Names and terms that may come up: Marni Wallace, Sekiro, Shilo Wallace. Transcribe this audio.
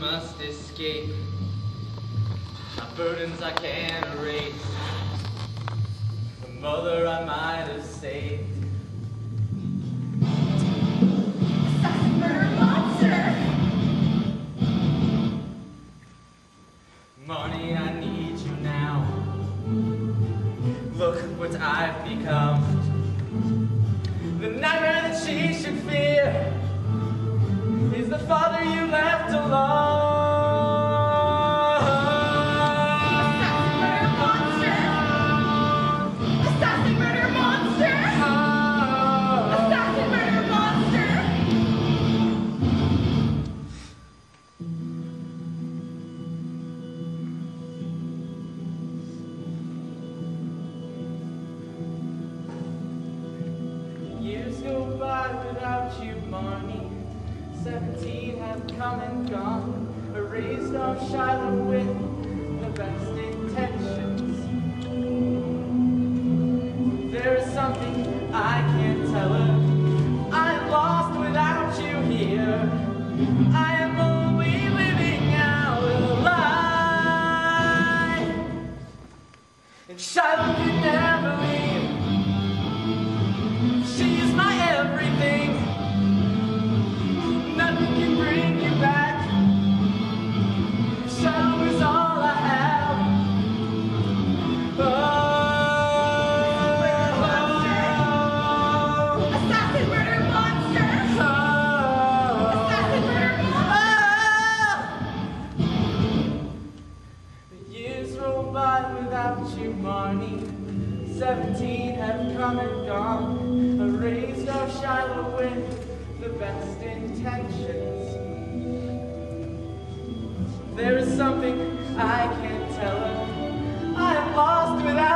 must escape. My burdens I can't erase. The mother I might have saved. Assassin, murder, monster! Marni, I need you now. Look what I've become. The nightmare that she should fear is the father you left alone. Go by without you, Marni. 17 have come and gone, erased off Shilo with the best intentions. There is something I can't tell her. I am lost without you here. I am only living out a lie. And Shilo can never leave. Without you, Marni, 17 have come and gone, erased our Shilo with the best intentions. There is something I can't tell her. I am lost without.